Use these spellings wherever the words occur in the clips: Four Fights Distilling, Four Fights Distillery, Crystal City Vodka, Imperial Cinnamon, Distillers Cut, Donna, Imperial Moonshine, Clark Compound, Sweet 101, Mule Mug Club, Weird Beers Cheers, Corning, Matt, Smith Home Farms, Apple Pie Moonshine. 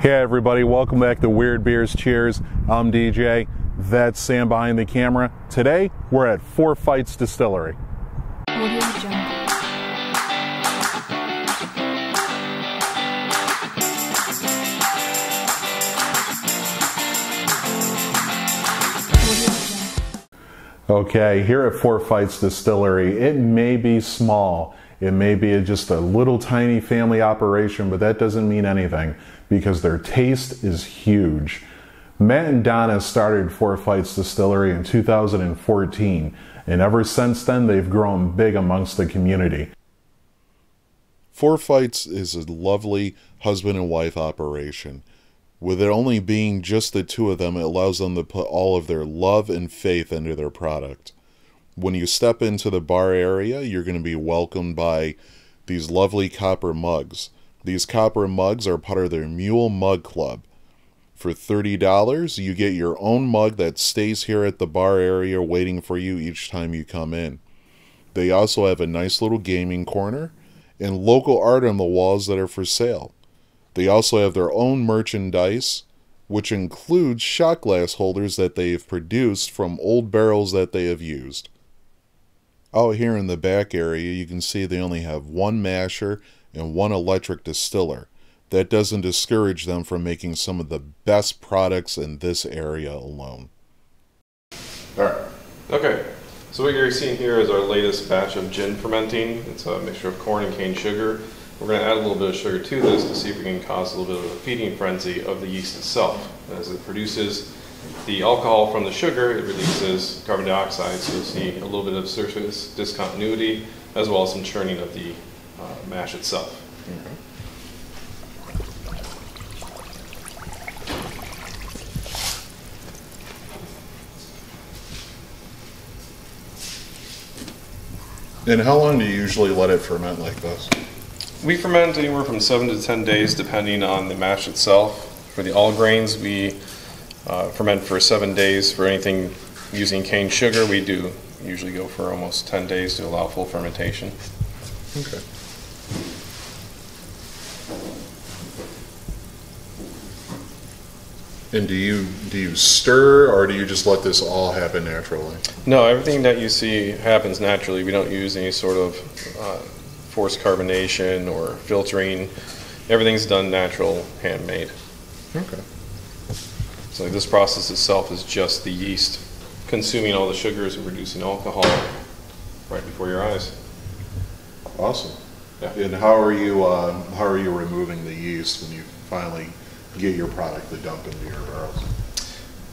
Hey everybody, welcome back to Weird Beers Cheers. I'm DJ, that's Sam behind the camera. Today, we're at Four Fights Distillery. Okay, here at Four Fights Distillery, it may be small. It may be just a little tiny family operation, but that doesn't mean anything because their taste is huge. Matt and Donna started Four Fights Distillery in 2014, and ever since then they've grown big amongst the community. Four Fights is a lovely husband and wife operation. With it only being just the two of them, it allows them to put all of their love and faith into their product. When you step into the bar area, you're going to be welcomed by these lovely copper mugs. These copper mugs are part of their Mule Mug Club. For $30, you get your own mug that stays here at the bar area waiting for you each time you come in. They also have a nice little gaming corner and local art on the walls that are for sale. They also have their own merchandise, which includes shot glass holders that they have produced from old barrels that they have used. Out here in the back area, you can see they only have one masher and one electric distiller. That doesn't discourage them from making some of the best products in this area alone. Alright, okay. So what you're seeing here is our latest batch of gin fermenting. It's a mixture of corn and cane sugar. We're going to add a little bit of sugar to this to see if we can cause a little bit of a feeding frenzy of the yeast itself. As it produces the alcohol from the sugar, it releases carbon dioxide, so you'll see a little bit of surface discontinuity as well as some churning of the mash itself. Mm-hmm. And how long do you usually let it ferment like this? We ferment anywhere from 7 to 10 days depending on the mash itself. For the all grains, we ferment for 7 days. For anything using cane sugar, we do usually go for almost 10 days to allow full fermentation. Okay. And do you stir, or do you just let this all happen naturally? No, everything that you see happens naturally. We don't use any sort of forced carbonation or filtering. Everything's done natural, handmade. Okay. So this process itself is just the yeast consuming all the sugars and reducing alcohol right before your eyes. Awesome. Yeah. And how are you removing the yeast when you finally get your product to dump into your barrels?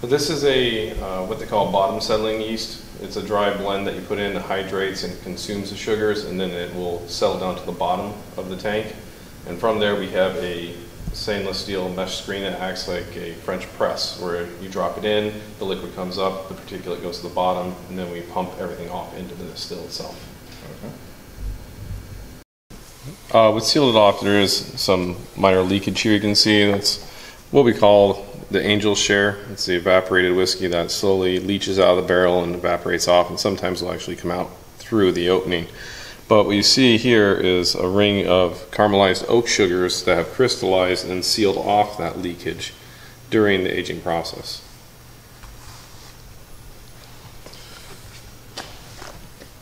But this is a what they call bottom settling yeast. It's a dry blend that you put in that hydrates and consumes the sugars, and then it will settle down to the bottom of the tank. And from there we have a stainless steel mesh screen that acts like a French press, where you drop it in, the liquid comes up, the particulate goes to the bottom, and then we pump everything off into the still itself. Okay. What sealed it off, there is some minor leakage here you can see. That's what we call the angel's share. It's the evaporated whiskey that slowly leaches out of the barrel and evaporates off, and sometimes will actually come out through the opening. But what you see here is a ring of caramelized oak sugars that have crystallized and sealed off that leakage during the aging process.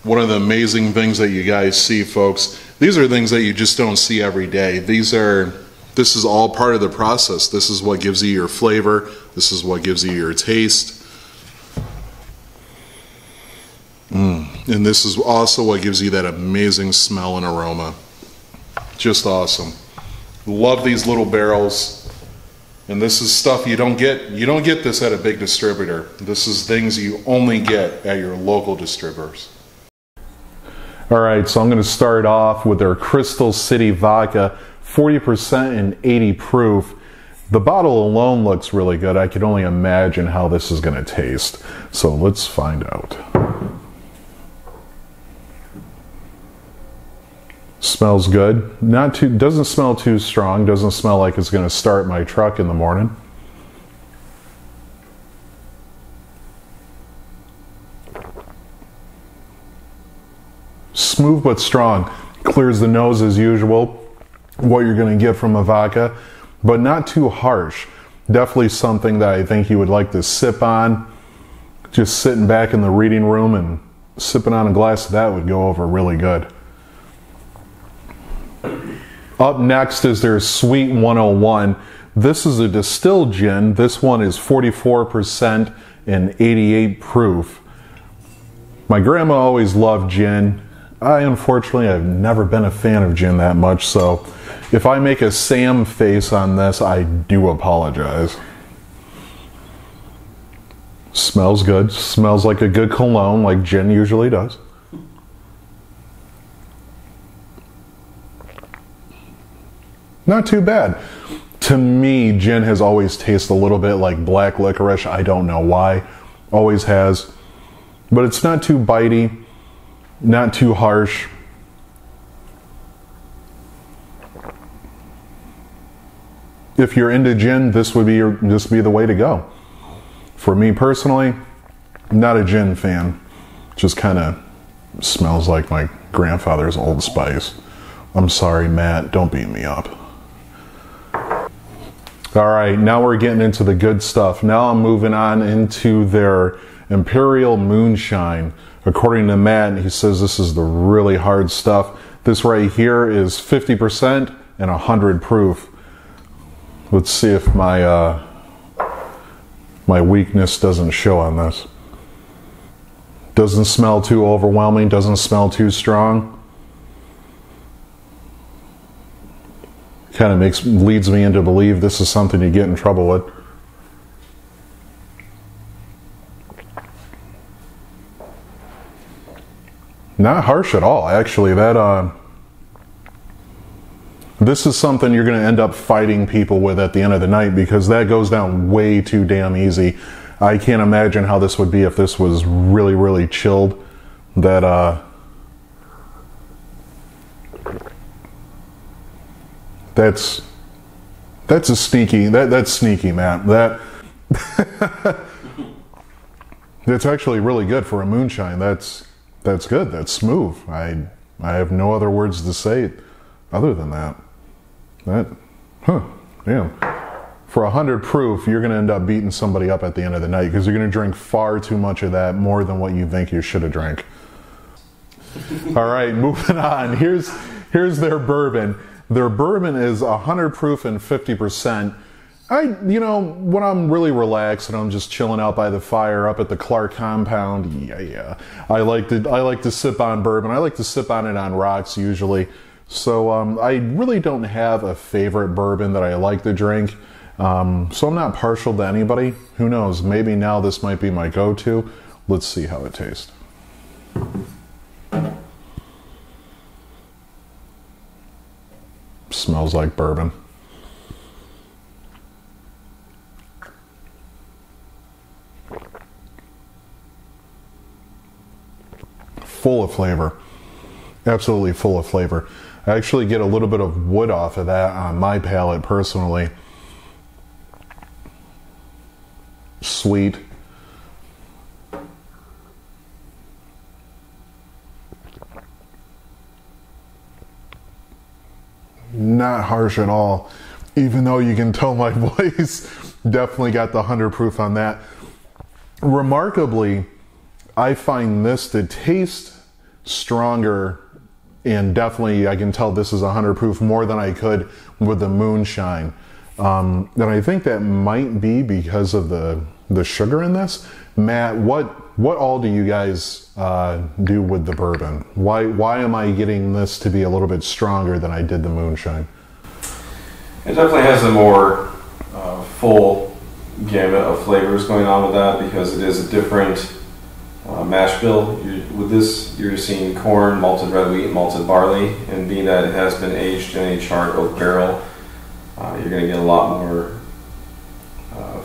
One of the amazing things that you guys see, folks, these are things that you just don't see every day. This is all part of the process. This is what gives you your flavor. This is what gives you your taste. And this is also what gives you that amazing smell and aroma. Just awesome. Love these little barrels. And this is stuff you don't get this at a big distributor. This is things you only get at your local distributors. Alright, so I'm going to start off with their Crystal City Vodka, 40% and 80 proof. The bottle alone looks really good. I can only imagine how this is going to taste. So let's find out. Smells good. Doesn't smell too strong. Doesn't smell like it's going to start my truck in the morning. Smooth but strong. Clears the nose as usual. What you're going to get from a vodka. but not too harsh. Definitely something that I think you would like to sip on. Just sitting back in the reading room and sipping on a glass of that would go over really good. Up next is their Sweet 101. This is a distilled gin. This one is 44% and 88 proof. My grandma always loved gin. I unfortunately have never been a fan of gin that much, so if I make a Sam face on this, I do apologize. Smells good. Smells like a good cologne, like gin usually does. Not too bad. To me, gin has always tasted a little bit like black licorice. I don't know why. Always has. But it's not too bitey, not too harsh. If you're into gin, this would be the way to go. For me personally, I'm not a gin fan. Just kind of smells like my grandfather's Old Spice. I'm sorry, Matt, don't beat me up. All right, now we're getting into the good stuff. Now I'm moving on into their Imperial Moonshine. According to Matt, he says this is the really hard stuff. This right here is 50% and 100 proof. Let's see if my my weakness doesn't show on this. Doesn't smell too overwhelming, doesn't smell too strong. Kind of leads me into believe this is something you get in trouble with. Not harsh at all, actually. That this is something you're going to end up fighting people with at the end of the night, because that goes down way too damn easy. I can't imagine how this would be if this was really, really chilled. That that's a sneaky, that's sneaky, man. That's actually really good for a moonshine. That's good. That's smooth. I have no other words to say other than that. Damn. For 100 proof, you're going to end up beating somebody up at the end of the night, because you're going to drink far too much of that, more than what you think you should have drank. All right, moving on. Here's their bourbon. Their bourbon is 100 proof and 50%. You know, when I'm really relaxed and I'm just chilling out by the fire up at the Clark Compound, yeah. I like to sip on bourbon. I like to sip on it on rocks usually. So I really don't have a favorite bourbon that I like to drink. So I'm not partial to anybody. Who knows? Maybe now this might be my go-to. Let's see how it tastes. Smells like bourbon. Full of flavor. Absolutely full of flavor. I actually get a little bit of wood off of that on my palate personally. Sweet. Not harsh at all, even though you can tell my voice. Definitely got the 100 proof on that. Remarkably, I find this to taste stronger, and definitely I can tell this is 100 proof more than I could with the moonshine. And I think that might be because of the sugar in this. Matt, what all do you guys do with the bourbon? Why am I getting this to be a little bit stronger than I did the moonshine? It definitely has a more full gamut of flavors going on with that, because it is a different mash bill. With this, you're seeing corn, malted red wheat, malted barley, and being that it has been aged in a charred oak barrel, you're going to get a lot more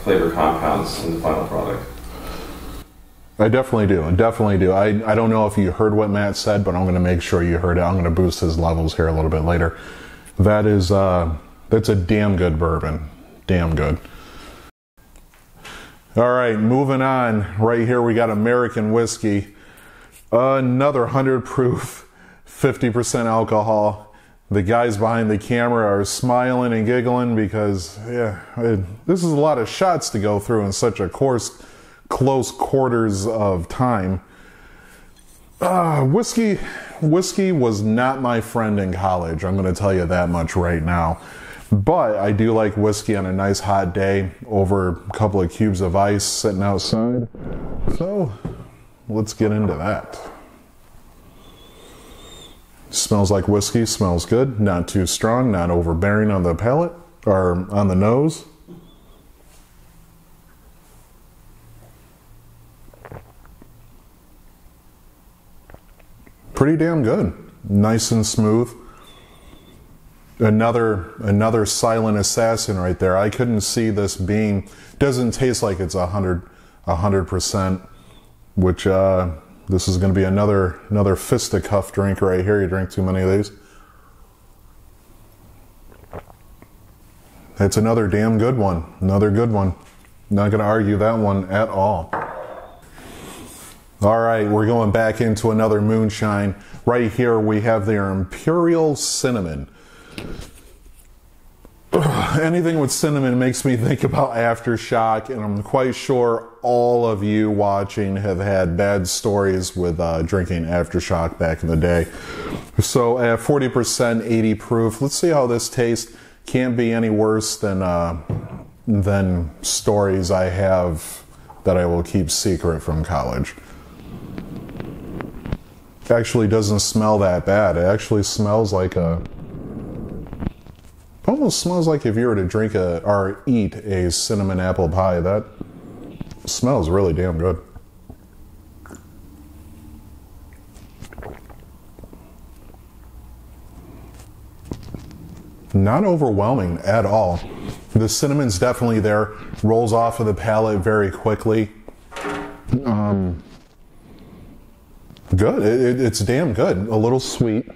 flavor compounds in the final product. I definitely do. I don't know if you heard what Matt said, but I'm going to make sure you heard it. I'm going to boost his levels here a little bit later. That is, that's a damn good bourbon. Damn good. All right, moving on. Right here we got American whiskey. Another 100 proof, 50% alcohol. The guys behind the camera are smiling and giggling because, yeah, this is a lot of shots to go through in such a close quarters of time. Whiskey was not my friend in college. I'm going to tell you that much right now. But I do like whiskey on a nice hot day over a couple of cubes of ice sitting outside. So let's get into that. Smells like whiskey, smells good, not too strong, not overbearing on the palate, or on the nose. Pretty damn good. Nice and smooth. Another silent assassin right there. I couldn't see this being, doesn't taste like it's 100%, which, this is going to be another fisticuff drink right here. You drink too many of these. It's another damn good one. Another good one. Not going to argue that one at all. All right, we're going back into another moonshine. Right here we have their Imperial Cinnamon. Anything with cinnamon makes me think about Aftershock, and I'm quite sure all of you watching have had bad stories with drinking Aftershock back in the day. So at 40%, 80 proof, let's see how this tastes. Can't be any worse than stories I have that I will keep secret from college. It actually doesn't smell that bad. It actually smells like a... almost smells like if you were to drink or eat a cinnamon apple pie. That smells really damn good. Not overwhelming at all. The cinnamon's definitely there. Rolls off of the palate very quickly. Good. It's damn good. A little sweet.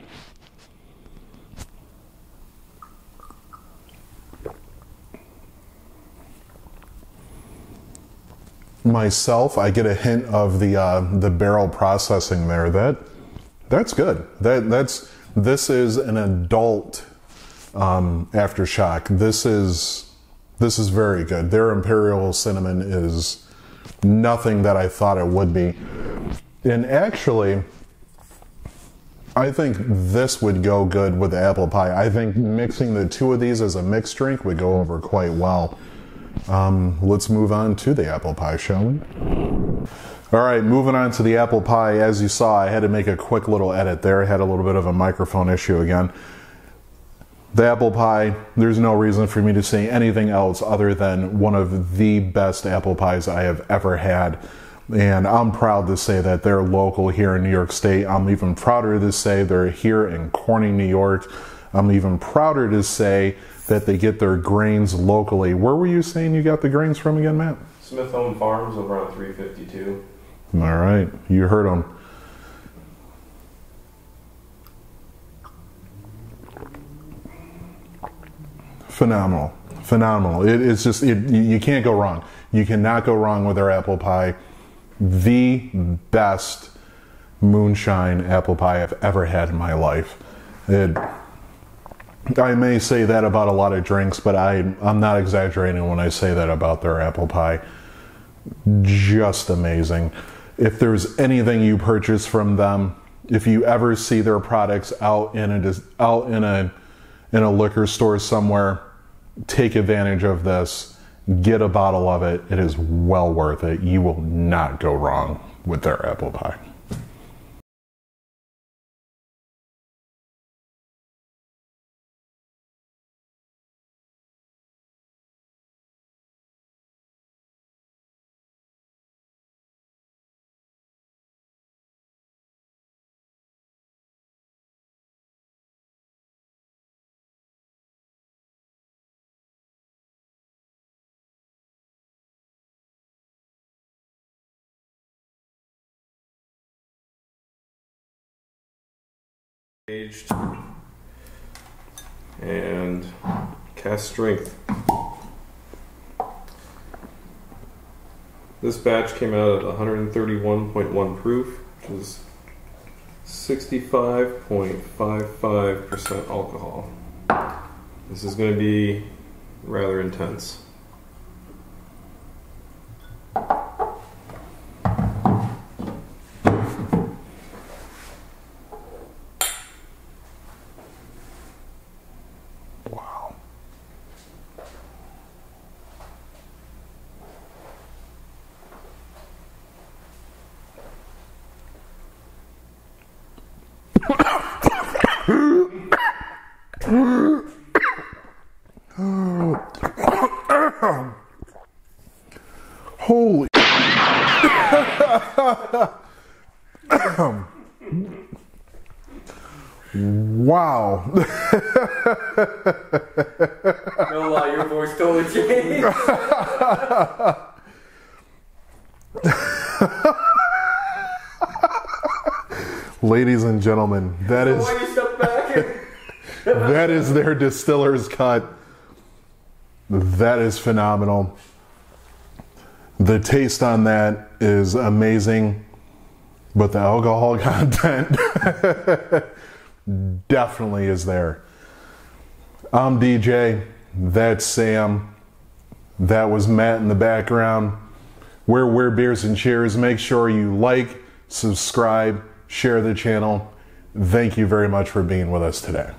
Myself, I get a hint of the barrel processing there. That's good. This is an adult Aftershock. This is very good. Their Imperial Cinnamon is nothing that I thought it would be, and actually, I think this would go good with the apple pie. I think mixing the two of these as a mixed drink would go over quite well. Let's move on to the apple pie, shall we? All right, moving on to the apple pie. As you saw, I had to make a quick little edit there. I had a little bit of a microphone issue again. The apple pie, there's no reason for me to say anything else other than one of the best apple pies I have ever had. And I'm proud to say that they're local here in New York State. I'm even prouder to say they're here in Corning, New York. I'm even prouder to say that they get their grains locally. Where were you saying you got the grains from again, Matt? Smith Home Farms over on 352. All right, you heard them. Phenomenal, phenomenal. It's just, you can't go wrong. You cannot go wrong with their apple pie. The best moonshine apple pie I've ever had in my life. I may say that about a lot of drinks, but I'm not exaggerating when I say that about their apple pie. Just amazing. If there's anything you purchase from them, if you ever see their products out in a liquor store somewhere, take advantage of this. Get a bottle of it. It is well worth it. You will not go wrong with their apple pie. Aged and cast strength. This batch came out at 131.1 proof, which is 65.55% alcohol. This is going to be rather intense. Holy wow. No lie, your voice totally changed. Ladies and gentlemen, that is that is their distiller's cut. That is phenomenal. The taste on that is amazing, but the alcohol content definitely is there. I'm DJ, that's Sam, that was Matt in the background. We're Weird Beers and Cheers. Make sure you like, subscribe, share the channel. Thank you very much for being with us today.